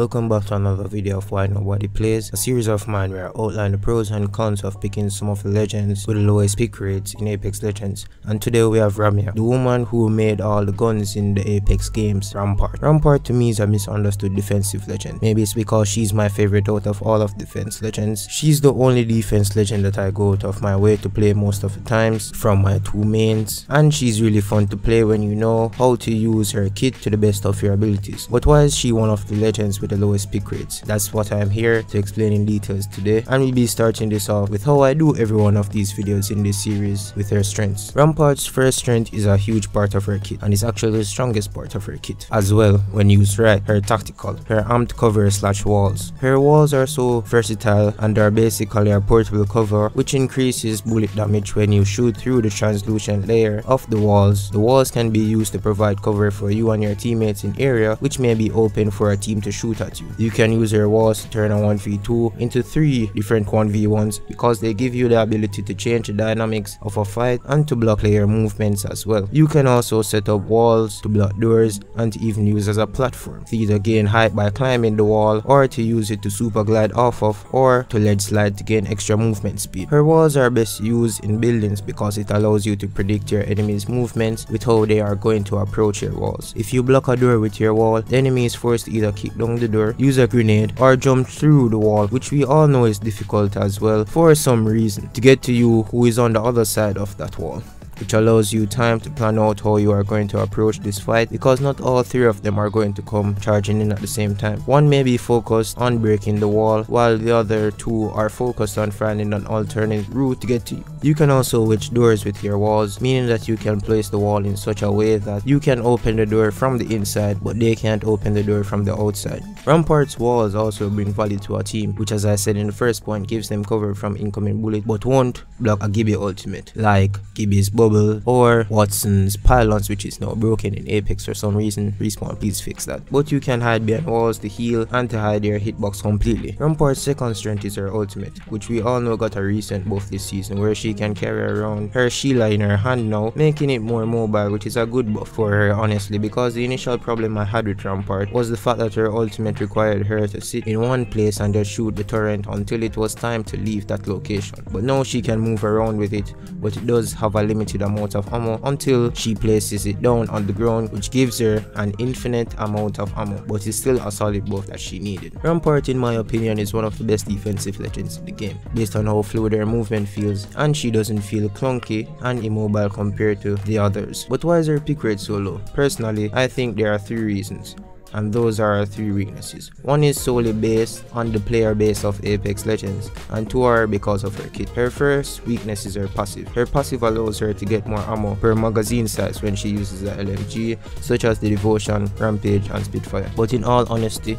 Welcome back to another video of Why Nobody Plays, a series of mine where I outline the pros and cons of picking some of the legends with the lowest pick rates in Apex Legends. And today we have Ramya, the woman who made all the guns in the Apex games, Rampart. Rampart to me is a misunderstood defensive legend. Maybe it's because she's my favorite out of all of defense legends. She's the only defense legend that I go out of my way to play most of the times from my two mains, and she's really fun to play when you know how to use her kit to the best of your abilities. But why is she one of the legends with the lowest pick rates? That's what I'm here to explain in details today, and we'll be starting this off with how I do every one of these videos in this series with her strengths. Rampart's first strength is a huge part of her kit, and it's actually the strongest part of her kit as well when used right. Her tactical, her armed cover / walls. Her walls are so versatile and are basically a portable cover which increases bullet damage when you shoot through the translucent layer of the walls. The walls can be used to provide cover for you and your teammates in area which may be open for a team to shoot at you. You can use her walls to turn a 1v2 into 3 different 1v1s because they give you the ability to change the dynamics of a fight and to block player movements as well. You can also set up walls to block doors and to even use as a platform to either gain height by climbing the wall, or to use it to super glide off of, or to ledge slide to gain extra movement speed. Her walls are best used in buildings because it allows you to predict your enemy's movements with how they are going to approach your walls. If you block a door with your wall, the enemy is forced to either kick down the door, use a grenade, or jump through the wall, which we all know is difficult as well for some reason, to get to you who is on the other side of that wall, which allows you time to plan out how you are going to approach this fight because not all three of them are going to come charging in at the same time. One may be focused on breaking the wall while the other two are focused on finding an alternate route to get to you. You can also switch doors with your walls, meaning that you can place the wall in such a way that you can open the door from the inside but they can't open the door from the outside. Rampart's walls also bring value to a team, which, as I said in the first point, gives them cover from incoming bullets but won't block a Gibby ultimate like Gibby's bubble or Watson's pylons, which is now broken in Apex for some reason. Respawn, please fix that. But you can hide behind walls to heal and to hide your hitbox completely. Rampart's second strength is her ultimate, which we all know got a recent buff this season, where she can carry around her Sheila in her hand now, making it more mobile, which is a good buff for her honestly, because the initial problem I had with Rampart was the fact that her ultimate required her to sit in one place and just shoot the turret until it was time to leave that location. But now she can move around with it, but it does have a limited amount of ammo until she places it down on the ground, which gives her an infinite amount of ammo, but it's still a solid buff that she needed. Rampart in my opinion is one of the best defensive legends in the game based on how fluid her movement feels, and she doesn't feel clunky and immobile compared to the others. But why is her pick rate so low? Personally, I think there are three reasons, and those are our three weaknesses. One is solely based on the player base of Apex Legends, and two are because of her kit. Her first weakness is her passive. Her passive allows her to get more ammo per magazine size when she uses the LMG, such as the Devotion, Rampage and Spitfire. But in all honesty,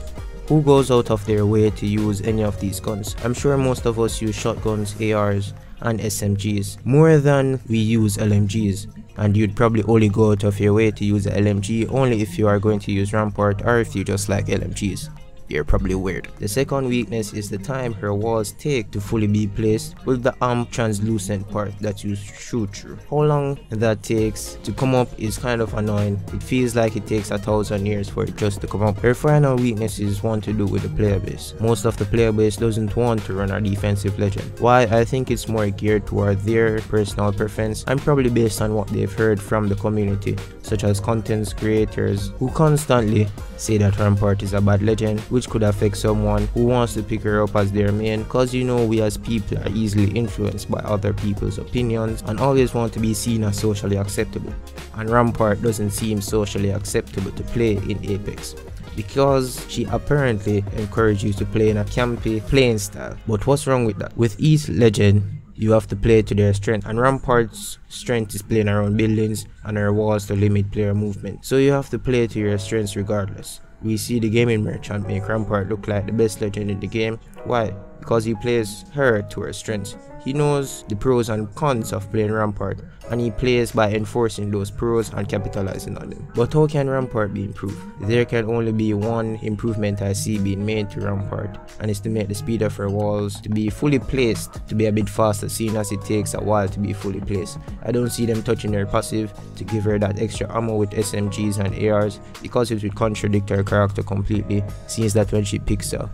who goes out of their way to use any of these guns? I'm sure most of us use shotguns, ARs and SMGs more than we use LMGs, and you'd probably only go out of your way to use the LMG only if you are going to use Rampart, or if you just like LMGs. You're probably weird. The second weakness is the time her walls take to fully be placed with the armed translucent part that you shoot through. How long that takes to come up is kind of annoying. It feels like it takes 1,000 years for it just to come up. Her final weakness is one to do with the player base. Most of the player base doesn't want to run a defensive legend. Why? I think it's more geared toward their personal preference and probably based on what they've heard from the community, such as content creators who constantly say that Rampart is a bad legend, which could affect someone who wants to pick her up as their main, cause you know we as people are easily influenced by other people's opinions and always want to be seen as socially acceptable, and Rampart doesn't seem socially acceptable to play in Apex because she apparently encourages you to play in a campy playing style. But what's wrong with that? With each legend you have to play to their strength, and Rampart's strength is playing around buildings and her walls to limit player movement, so you have to play to your strengths regardless. We see the Gaming Merchant make Rampart look like the best legend in the game. Why? because he plays her to her strengths. He knows the pros and cons of playing Rampart, and he plays by enforcing those pros and capitalizing on them. But how can Rampart be improved? There can only be one improvement I see being made to Rampart, and it's to make the speed of her walls to be fully placed to be a bit faster, seeing as it takes a while to be fully placed. I don't see them touching her passive to give her that extra ammo with SMGs and ARs, because it would contradict her character completely, since that when she picks up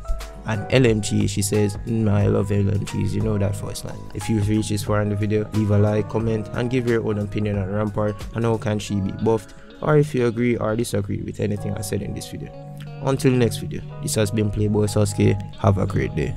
an LMG, she says, I love LMGs, you know that voice line. If you've reached this far in the video, leave a like, comment, and give your own opinion on Rampart and how can she be buffed, or if you agree or disagree with anything I said in this video. Until next video, this has been Playboy Sasuke, have a great day.